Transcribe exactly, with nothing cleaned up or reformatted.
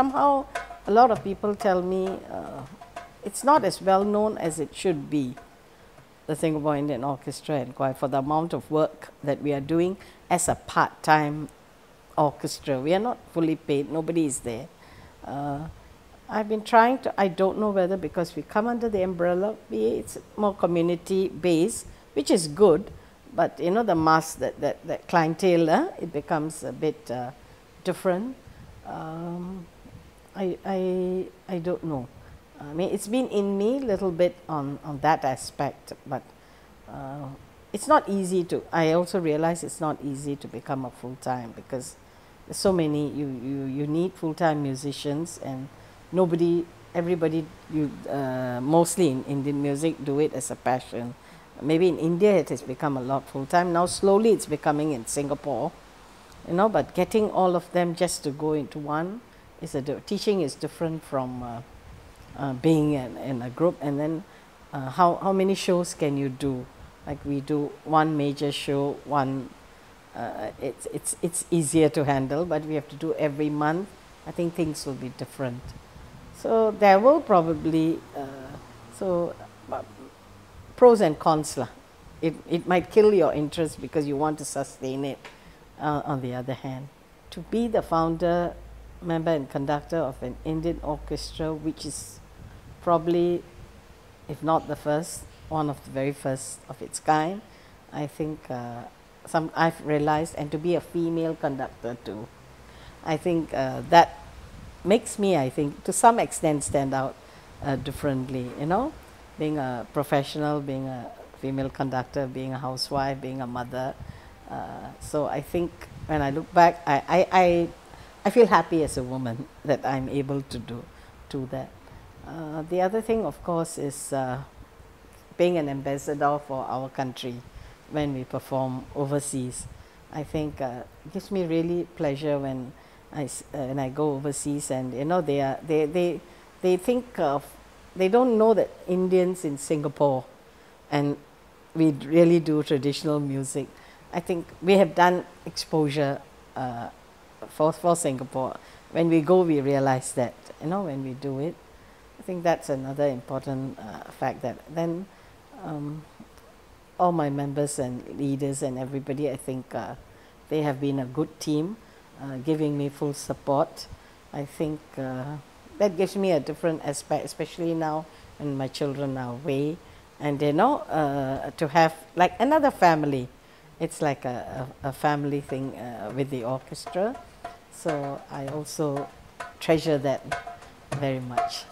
Somehow, a lot of people tell me uh, it's not as well known as it should be, the Singapore Indian Orchestra and Choir, for the amount of work that we are doing as a part-time orchestra. We are not fully paid, nobody is there. Uh, I've been trying to, I don't know whether because we come under the umbrella, it's more community-based, which is good, but you know the mass, that, that, that clientele, eh, it becomes a bit uh, different. Um, I, I, I don't know. I mean, it's been in me a little bit on, on that aspect, but uh, it's not easy to, I also realize it's not easy to become a full-time, because there's so many, you, you, you need full-time musicians, and nobody, everybody, you, uh, mostly in Indian music, do it as a passion. Maybe in India it has become a lot full-time, now slowly it's becoming in Singapore, you know, but getting all of them just to go into one, is a, teaching is different from uh, uh, being in, in a group, and then uh, how, how many shows can you do? Like we do one major show, one, uh, it's, it's, it's easier to handle, but we have to do every month, I think things will be different. So there will probably, uh, so uh, pros and cons lah. It, it might kill your interest because you want to sustain it. Uh, on the other hand, to be the founder, member and conductor of an Indian orchestra, which is probably, if not the first, one of the very first of its kind, I think uh, some I've realized, and to be a female conductor too, I think uh, that makes me, I think, to some extent stand out uh, differently, you know, being a professional, being a female conductor, being a housewife, being a mother. Uh, so I think when I look back, I, I, I, I feel happy as a woman that I'm able to do, do that. Uh, the other thing, of course, is uh, being an ambassador for our country when we perform overseas. I think uh, it gives me really pleasure when I, uh, when I go overseas, and you know, they, are, they, they, they think of, they don't know that Indians in Singapore, and we really do traditional music. I think we have done exposure uh, for, for Singapore. When we go, we realize that, you know, when we do it. I think that's another important uh, fact, that then um, all my members and leaders and everybody, I think uh, they have been a good team, uh, giving me full support. I think uh, that gives me a different aspect, especially now when my children are away. And, you know, uh, to have like another family. It's like a, a, a family thing uh, with the orchestra, so I also treasure that very much.